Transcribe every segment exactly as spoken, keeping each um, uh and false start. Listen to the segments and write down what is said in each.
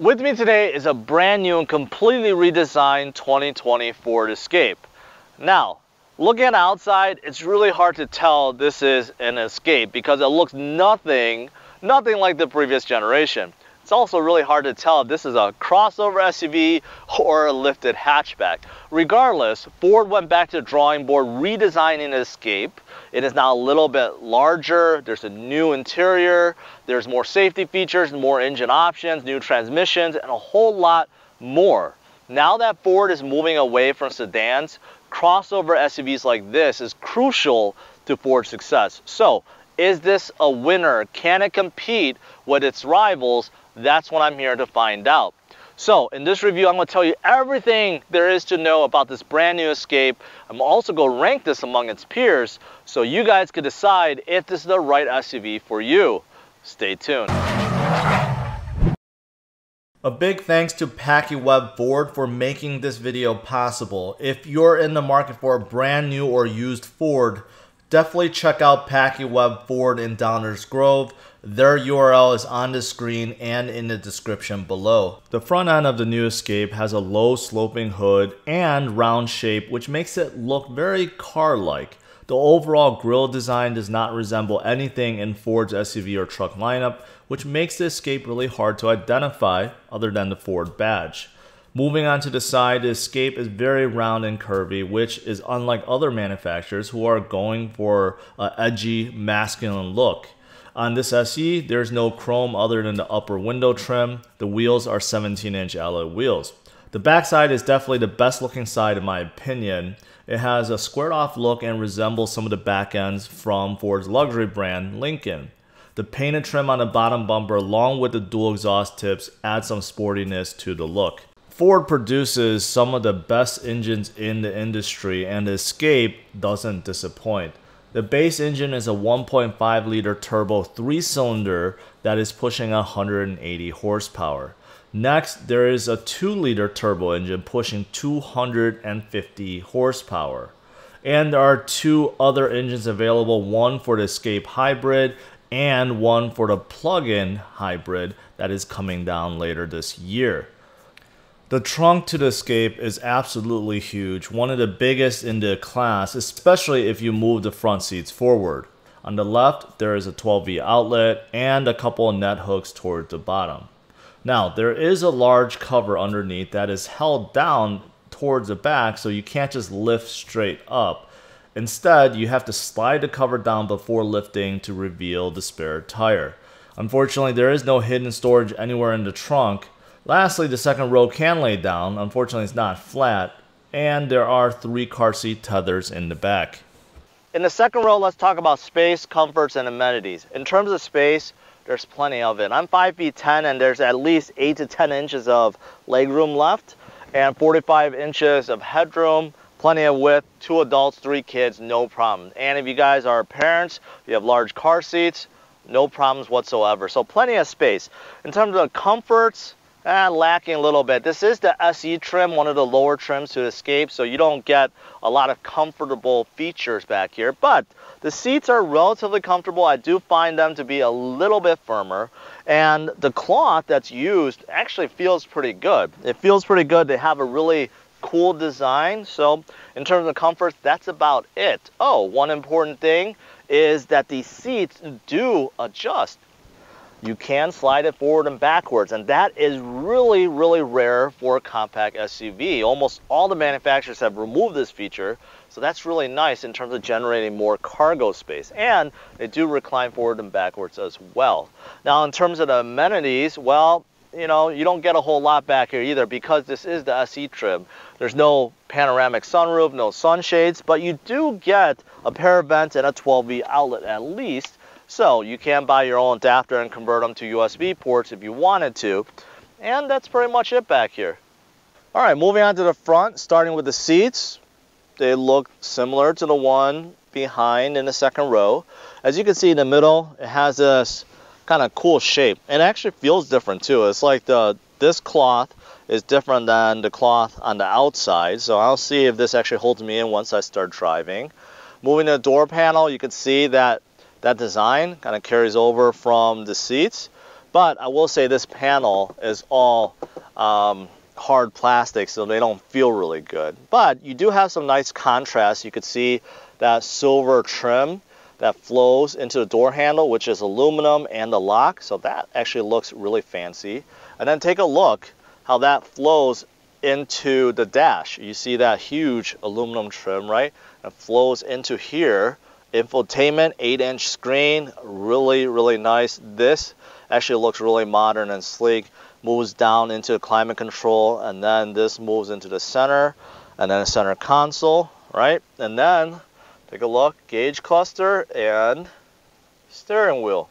With me today is a brand new and completely redesigned twenty twenty Ford Escape. Now, looking outside, it's really hard to tell this is an Escape because it looks nothing, nothing like the previous generation. It's also really hard to tell if this is a crossover S U V or a lifted hatchback. Regardless, Ford went back to the drawing board redesigning Escape. It is now a little bit larger, there's a new interior, there's more safety features, more engine options, new transmissions, and a whole lot more. Now that Ford is moving away from sedans, crossover S U Vs like this is crucial to Ford's success. So, is this a winner? Can it compete with its rivals? That's what I'm here to find out. So in this review, I'm going to tell you everything there is to know about this brand new Escape. I'm also going to rank this among its peers so you guys could decide if this is the right S U V for you. Stay tuned. A big thanks to Packey Webb Ford for making this video possible. If you're in the market for a brand new or used Ford, definitely check out Packey Webb Ford in Downers Grove. Their U R L is on the screen and in the description below. The front end of the new Escape has a low sloping hood and round shape, which makes it look very car-like. The overall grille design does not resemble anything in Ford's S U V or truck lineup, which makes the Escape really hard to identify other than the Ford badge. Moving on to the side, the Escape is very round and curvy, which is unlike other manufacturers who are going for an edgy, masculine look. On this S E, there's no chrome other than the upper window trim. The wheels are seventeen inch alloy wheels. The backside is definitely the best looking side in my opinion. It has a squared off look and resembles some of the back ends from Ford's luxury brand, Lincoln. The painted trim on the bottom bumper along with the dual exhaust tips adds some sportiness to the look. Ford produces some of the best engines in the industry, and the Escape doesn't disappoint. The base engine is a one point five liter turbo three cylinder that is pushing one hundred eighty horsepower. Next, there is a two liter turbo engine pushing two hundred fifty horsepower. And there are two other engines available, one for the Escape Hybrid and one for the plug-in hybrid that is coming down later this year. The trunk to the Escape is absolutely huge, one of the biggest in the class, especially if you move the front seats forward. On the left, there is a twelve V outlet and a couple of net hooks toward the bottom. Now, there is a large cover underneath that is held down towards the back, so you can't just lift straight up. Instead, you have to slide the cover down before lifting to reveal the spare tire. Unfortunately, there is no hidden storage anywhere in the trunk. Lastly, the second row can lay down. Unfortunately, it's not flat, and there are three car seat tethers in the back. In the second row, let's talk about space, comforts, and amenities. In terms of space, there's plenty of it. I'm five feet ten, and there's at least eight to ten inches of legroom left, and forty-five inches of headroom, plenty of width, two adults, three kids, no problem. And if you guys are parents, you have large car seats, no problems whatsoever. So plenty of space. In terms of comforts, and lacking a little bit. This is the S E trim, one of the lower trims to Escape, so you don't get a lot of comfortable features back here, but the seats are relatively comfortable. I do find them to be a little bit firmer, and the cloth that's used actually feels pretty good. It feels pretty good. They have a really cool design, so in terms of comfort, that's about it. Oh, one important thing is that the seats do adjust. You can slide it forward and backwards, and that is really, really rare for a compact S U V. Almost all the manufacturers have removed this feature, so that's really nice in terms of generating more cargo space. And they do recline forward and backwards as well. Now, in terms of the amenities, well, you know, you don't get a whole lot back here either because this is the S E trim. There's no panoramic sunroof, no sunshades, but you do get a pair of vents and a twelve V outlet at least. So you can buy your own adapter and convert them to U S B ports if you wanted to. And that's pretty much it back here. All right, moving on to the front, starting with the seats. They look similar to the one behind in the second row. As you can see in the middle, it has this kind of cool shape. And it actually feels different too. It's like the this cloth is different than the cloth on the outside. So I'll see if this actually holds me in once I start driving. Moving to the door panel, you can see that That design kind of carries over from the seats. But I will say this panel is all um, hard plastic, so they don't feel really good. But you do have some nice contrast. You could see that silver trim that flows into the door handle, which is aluminum, and the lock. So that actually looks really fancy. And then take a look how that flows into the dash. You see that huge aluminum trim, right? It flows into here. Infotainment, eight inch screen, really, really nice. This actually looks really modern and sleek. Moves down into climate control, and then this moves into the center, and then the center console, right? And then take a look, gauge cluster and steering wheel.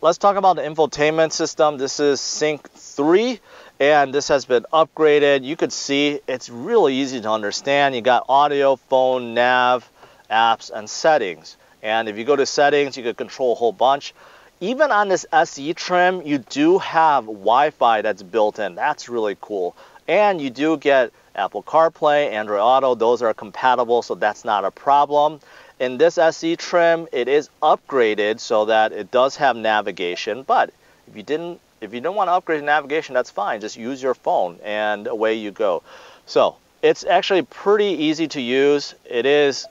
Let's talk about the infotainment system. This is Sync three, and this has been upgraded. You could see it's really easy to understand. You got audio, phone, nav, apps, and settings. And if you go to settings, you could control a whole bunch. Even on this S E trim, you do have Wi-Fi that's built in. That's really cool. And you do get Apple CarPlay, Android Auto, those are compatible, so that's not a problem. In this S E trim, it is upgraded so that it does have navigation, but if you didn't, if you don't want to upgrade navigation, that's fine. Just use your phone and away you go. So it's actually pretty easy to use. It is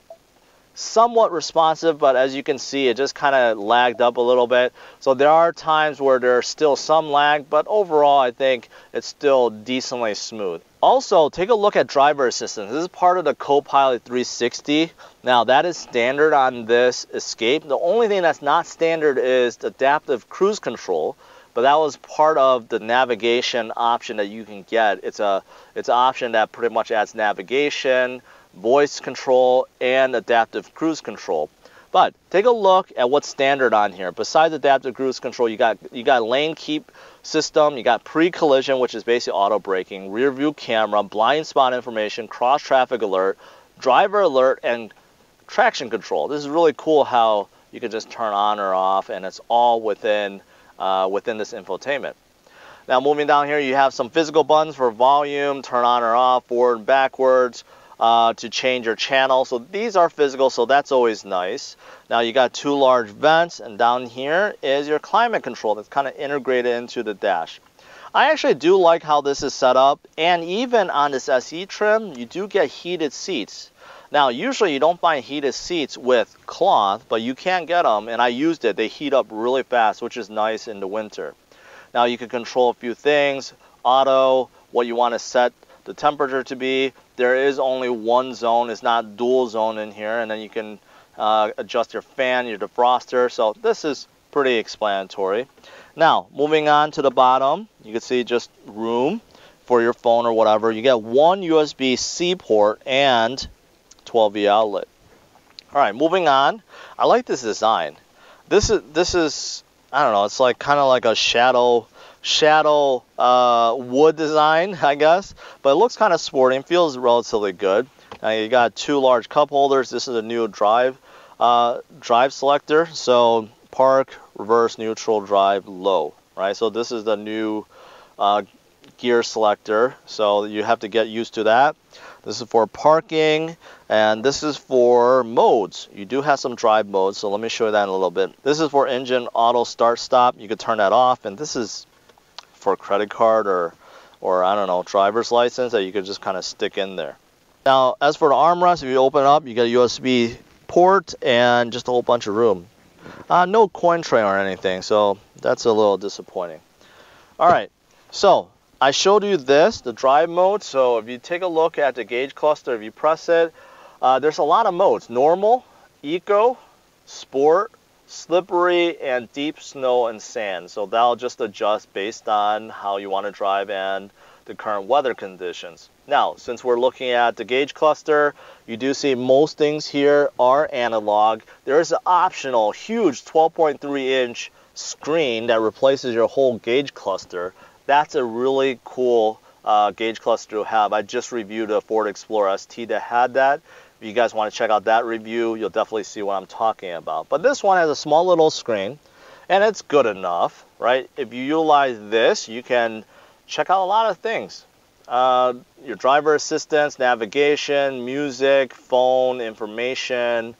somewhat responsive, but as you can see, it just kind of lagged up a little bit. So there are times where there's still some lag, but overall I think it's still decently smooth. Also, take a look at driver assistance. This is part of the Co-Pilot three sixty. Now that is standard on this Escape. The only thing that's not standard is adaptive cruise control, but that was part of the navigation option that you can get. It's a it's an option that pretty much adds navigation, voice control, and adaptive cruise control. But take a look at what's standard on here. Besides adaptive cruise control, you got you got lane keep system, you got pre-collision, which is basically auto braking, rear view camera, blind spot information, cross traffic alert, driver alert, and traction control. This is really cool how you can just turn on or off, and it's all within uh, within this infotainment. Now moving down here, you have some physical buttons for volume, turn on or off, forward and backwards, Uh, to change your channel. So these are physical, so that's always nice. Now you got two large vents, and down here is your climate control that's kind of integrated into the dash. I actually do like how this is set up, and even on this S E trim, you do get heated seats. Now usually you don't find heated seats with cloth, but you can get them, and I used it. They heat up really fast, which is nice in the winter. Now you can control a few things, auto, what you want to set the temperature to be. There is only one zone, it's not dual zone in here, and then you can uh, adjust your fan, your defroster, so this is pretty explanatory. Now, moving on to the bottom, you can see just room for your phone or whatever. You get one U S B C port and twelve volt outlet. All right, moving on. I like this design. This is, this is I don't know, it's like kind of like a shadow shadow uh, wood design, I guess, but it looks kind of sporty and feels relatively good. Now you got two large cup holders. This is a new drive uh, drive selector, so park, reverse, neutral, drive, low, right? So this is the new uh, gear selector, so you have to get used to that. This is for parking, and this is for modes. You do have some drive modes, so let me show you that in a little bit. This is for engine auto start stop. You could turn that off, and this is for a credit card or or I don't know, driver's license that you could just kind of stick in there. Now as for the armrest, if you open it up, you get a U S B port and just a whole bunch of room. Uh, no coin tray or anything, so that's a little disappointing. All right, so I showed you this, the drive mode. So if you take a look at the gauge cluster, if you press it, uh, there's a lot of modes: normal, eco, sport, slippery, and deep snow and sand. So that'll just adjust based on how you want to drive and the current weather conditions. Now, since we're looking at the gauge cluster, you do see most things here are analog. There is an optional huge twelve point three inch screen that replaces your whole gauge cluster. That's a really cool uh, gauge cluster to have. I just reviewed a Ford Explorer S T that had that. If you guys want to check out that review, you'll definitely see what I'm talking about. But this one has a small little screen, and it's good enough, right? If you utilize this, you can check out a lot of things. Uh, your driver assistance, navigation, music, phone, information,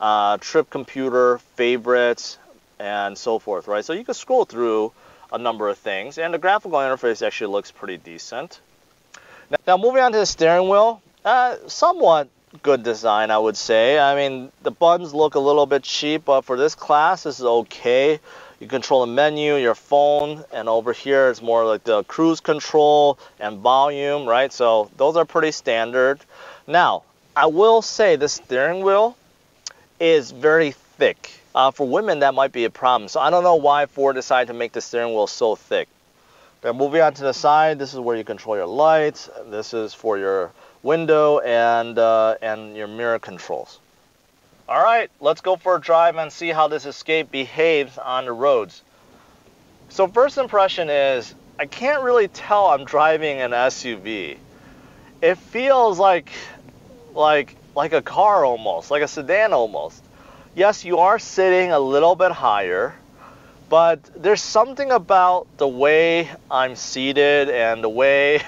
uh, trip computer, favorites, and so forth, right? So you can scroll through a number of things, and the graphical interface actually looks pretty decent. Now, moving on to the steering wheel, uh, somewhat good design, I would say. I mean, the buttons look a little bit cheap, but for this class, this is okay. You control the menu, your phone, and over here it's more like the cruise control and volume, right? So those are pretty standard. Now, I will say the steering wheel is very thick. Uh, for women, that might be a problem. So I don't know why Ford decided to make the steering wheel so thick. Now, moving on to the side, this is where you control your lights. This is for your window and, uh, and your mirror controls. All right, let's go for a drive and see how this Escape behaves on the roads. So first impression is, I can't really tell I'm driving an S U V. It feels like, like, like a car almost, like a sedan almost. Yes, you are sitting a little bit higher, but there's something about the way I'm seated and the way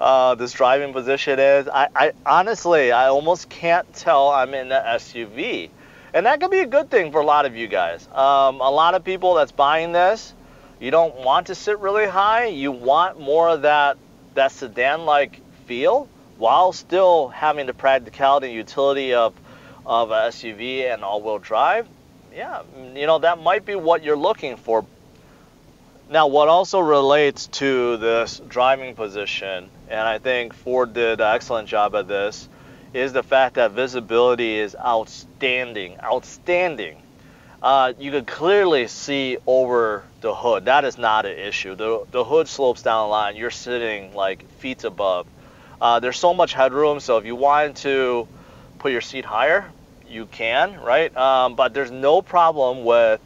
uh, this driving position is. I, I honestly, I almost can't tell I'm in an S U V. And that could be a good thing for a lot of you guys. Um, a lot of people that's buying this, you don't want to sit really high. You want more of that, that sedan-like feel while still having the practicality and utility of, of an S U V and all-wheel drive. Yeah, you know, that might be what you're looking for. Now, what also relates to this driving position, and I think Ford did an excellent job at this, is the fact that visibility is outstanding, outstanding. Uh, you can clearly see over the hood. That is not an issue. The, the hood slopes down a lot, and you're sitting like feet above. Uh, there's so much headroom, so if you wanted to put your seat higher, you can, right? Um, but there's no problem with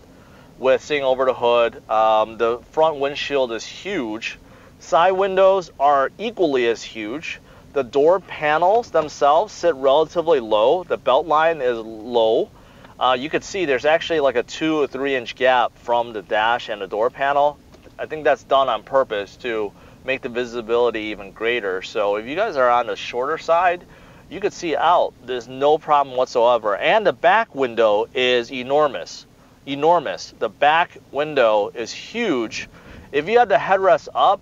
with seeing over the hood. Um, the front windshield is huge. Side windows are equally as huge. The door panels themselves sit relatively low. The belt line is low. Uh, you could see there's actually like a two or three inch gap from the dash and the door panel. I think that's done on purpose to make the visibility even greater. So if you guys are on the shorter side, you could see out, there's no problem whatsoever. And the back window is enormous, enormous. The back window is huge. If you had the headrest up,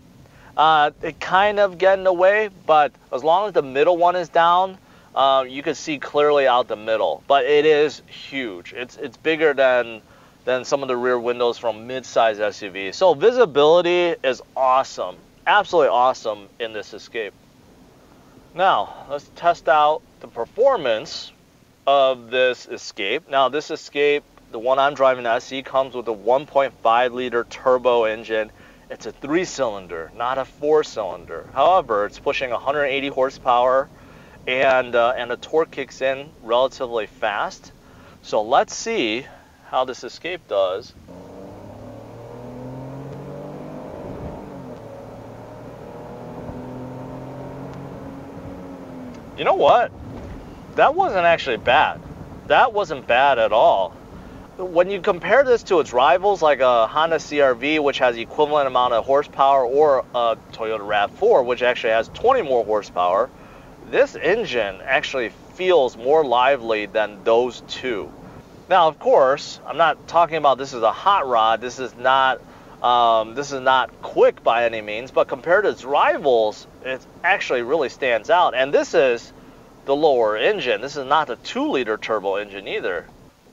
uh, it kind of get in the way, but as long as the middle one is down, uh, you can see clearly out the middle, but it is huge. It's, it's bigger than, than some of the rear windows from mid-size S U Vs. So visibility is awesome, absolutely awesome in this Escape. Now, let's test out the performance of this Escape. Now, this Escape, the one I'm driving, the S E, comes with a one point five liter turbo engine. It's a three-cylinder, not a four-cylinder. However, it's pushing one hundred eighty horsepower, and, uh, and the torque kicks in relatively fast. So let's see how this Escape does. You know what? That wasn't actually bad. That wasn't bad at all. When you compare this to its rivals, like a Honda C R V, which has the equivalent amount of horsepower, or a Toyota RAV four, which actually has twenty more horsepower, this engine actually feels more lively than those two. Now, of course, I'm not talking about this is a hot rod. This is not, um, this is not quick by any means, but compared to its rivals, it actually really stands out. And this is the lower engine. This is not the two liter turbo engine either.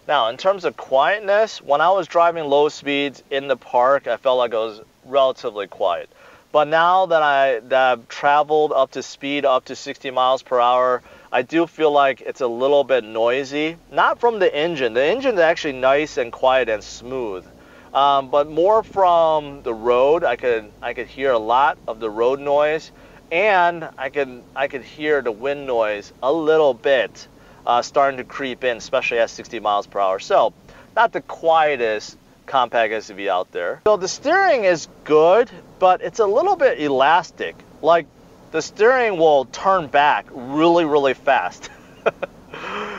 Now, in terms of quietness, when I was driving low speeds in the park, I felt like I was relatively quiet. But now that, I, that I've traveled up to speed, up to sixty miles per hour, I do feel like it's a little bit noisy. Not from the engine. The engine's actually nice and quiet and smooth. Um, but more from the road, I could, I could hear a lot of the road noise. And I could, I could hear the wind noise a little bit uh, starting to creep in, especially at sixty miles per hour. So not the quietest compact S U V out there. So the steering is good, but it's a little bit elastic. Like the steering will turn back really, really fast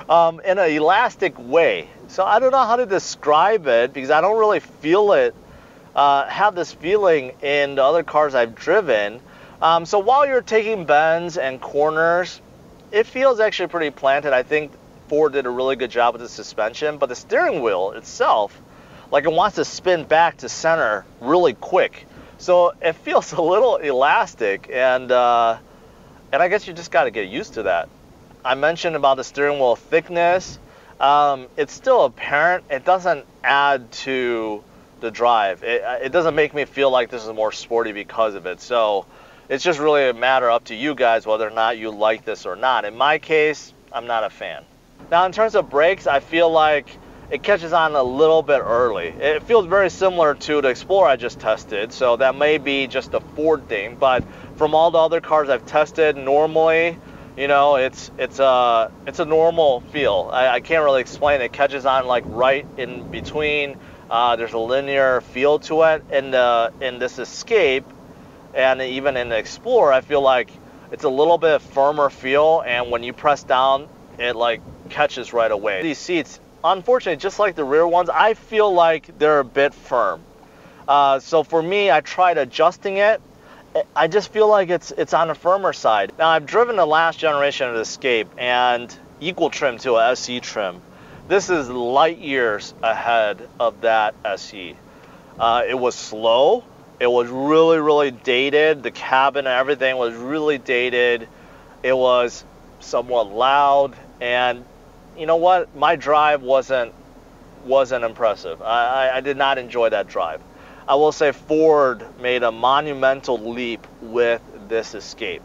um, in an elastic way. So I don't know how to describe it because I don't really feel it, uh, have this feeling in the other cars I've driven. Um, so while you're taking bends and corners, it feels actually pretty planted. I think Ford did a really good job with the suspension, but the steering wheel itself, like it wants to spin back to center really quick. So it feels a little elastic, and uh, and I guess you just got to get used to that. I mentioned about the steering wheel thickness. Um, it's still apparent. It doesn't add to the drive. It, it doesn't make me feel like this is more sporty because of it. So it's just really a matter up to you guys whether or not you like this or not. In my case, I'm not a fan. Now, in terms of brakes, I feel like it catches on a little bit early. It feels very similar to the Explorer I just tested, so that may be just a Ford thing, but from all the other cars I've tested, normally, you know, it's it's a, it's a normal feel. I, I can't really explain. It catches on like right in between. Uh, there's a linear feel to it. In, the, in this Escape, and even in the Explorer, I feel like it's a little bit firmer feel, and when you press down, it like catches right away. These seats, unfortunately, just like the rear ones, I feel like they're a bit firm. Uh, so for me, I tried adjusting it. I just feel like it's it's on the firmer side. Now, I've driven the last generation of the Escape and equal trim to a S E trim. This is light years ahead of that S E. Uh, it was slow. It was really, really dated. The cabin and everything was really dated. It was somewhat loud, and you know what? My drive wasn't wasn't impressive. I, I, I did not enjoy that drive. I will say Ford made a monumental leap with this Escape.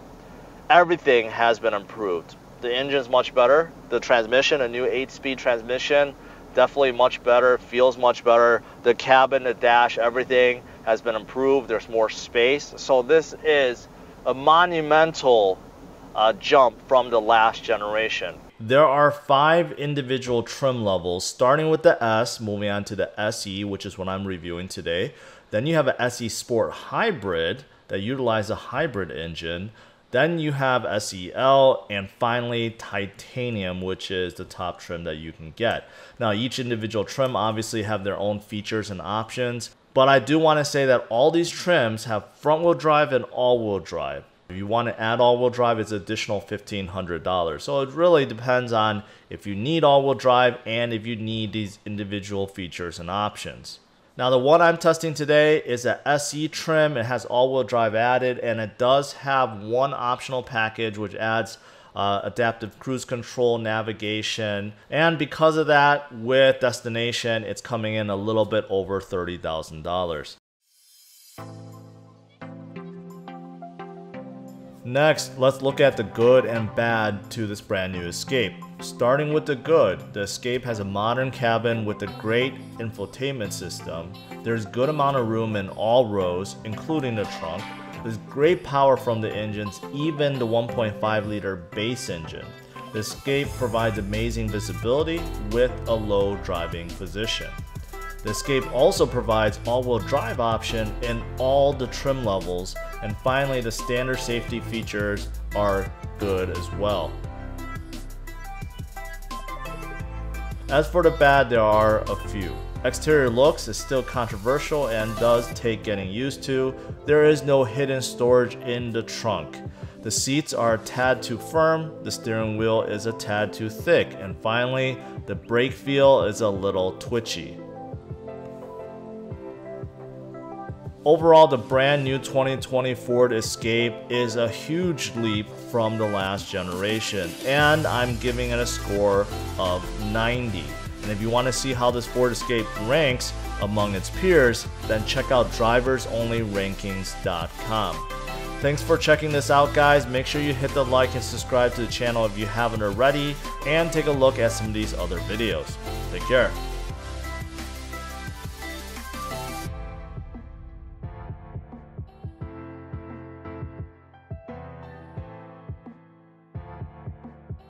Everything has been improved. The engine's much better. The transmission, a new eight-speed transmission, definitely much better, feels much better. The cabin, the dash, everything has been improved. There's more space. So this is a monumental uh, jump from the last generation. There are five individual trim levels, starting with the S, moving on to the S E, which is what I'm reviewing today. Then you have an S E Sport Hybrid that utilizes a hybrid engine. Then you have S E L, and finally Titanium, which is the top trim that you can get. Now, each individual trim obviously have their own features and options, but I do want to say that all these trims have front-wheel drive and all-wheel drive. If you want to add all-wheel drive, it's an additional fifteen hundred dollars. So it really depends on if you need all-wheel drive and if you need these individual features and options. Now, the one I'm testing today is an S E trim. It has all-wheel drive added, and it does have one optional package which adds uh, adaptive cruise control, navigation, and because of that, with destination, it's coming in a little bit over thirty thousand dollars. Next, let's look at the good and bad to this brand new Escape. Starting with the good, the Escape has a modern cabin with a great infotainment system. There's good amount of room in all rows, including the trunk. There's great power from the engines, even the one point five liter base engine. The Escape provides amazing visibility with a low driving position. The Escape also provides all-wheel drive option in all the trim levels. And finally, the standard safety features are good as well. As for the bad, there are a few. Exterior looks is still controversial and does take getting used to. There is no hidden storage in the trunk. The seats are a tad too firm, the steering wheel is a tad too thick, and finally, the brake feel is a little twitchy. Overall, the brand new twenty twenty Ford Escape is a huge leap from the last generation, and I'm giving it a score of ninety. And if you want to see how this Ford Escape ranks among its peers, then check out drivers only rankings dot com. Thanks for checking this out, guys. Make sure you hit the like and subscribe to the channel if you haven't already, and take a look at some of these other videos. Take care.